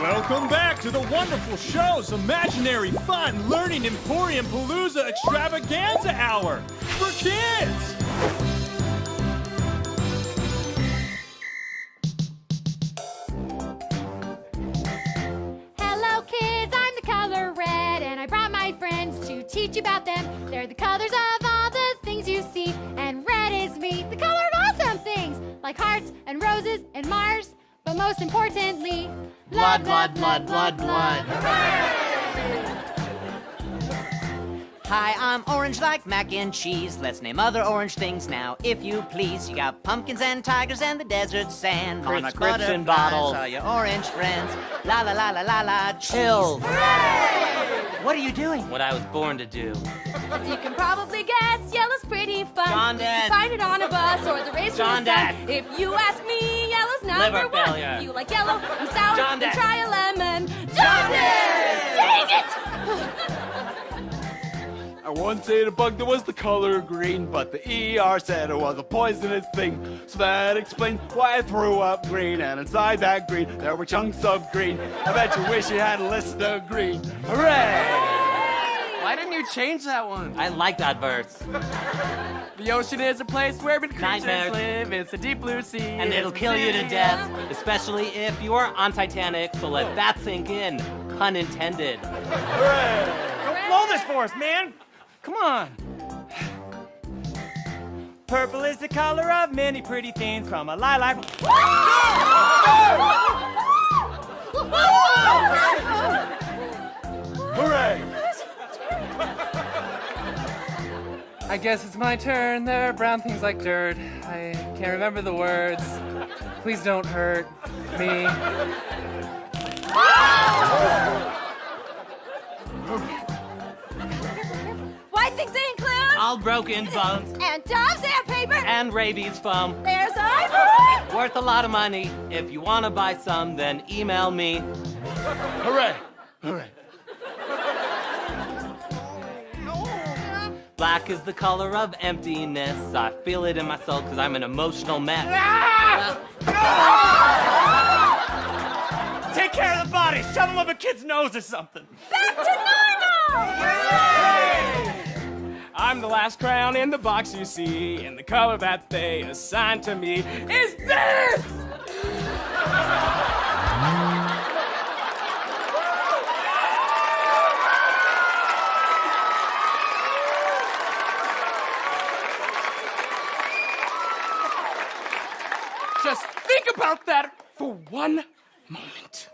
Welcome back to the wonderful show's Imaginary Fun Learning Emporium Palooza Extravaganza Hour for kids! Hello kids, I'm the color red and I brought my friends to teach you about them. They're the colors of all the things you see, and red is me, the color of awesome things like hearts and roses and Mars. But most importantly, blood, blood, blood, blood, blood, blood. Hi, I'm orange like mac and cheese. Let's name other orange things now, if you please. You got pumpkins and tigers and the desert sand. On a Krypton bottle. All your orange friends. La la la la la la. Chill. Hooray! What are you doing? What I was born to do. As you can probably guess, yellow's pretty fun. John Dad. You can find it on a bus or the race. John Dad. If you ask me. Number one, you like yellow, I'm sour, John Dad. Try a lemon. John Dang it! I once ate a bug that was the color green, but the ER said it was a poisonous thing. So that explains why I threw up green, and inside that green, there were chunks of green. I bet you wish you hadn't listened to green. Hooray! Why didn't you change that one? I like that verse. The ocean is a place where creatures live. It's a deep blue sea. And it'll kill you to death, especially if you are on Titanic, so let that sink in. Pun intended. Don't blow this for us, man. Come on. Purple is the color of many pretty things from a lilac. Hooray! I guess it's my turn. There are brown things like dirt. I can't remember the words. Please don't hurt me. White things include all broken bones and doves and paper and rabies foam. There's ivory. Worth a lot of money. If you want to buy some, then email me. Hooray! Hooray! Black is the color of emptiness. I feel it in my soul because I'm an emotional mess. Take care of the body. Shove them up a kid's nose or something. Back to normal! Yay! I'm the last crown in the box you see, and the color that they assigned to me is this! Just think about that for one moment.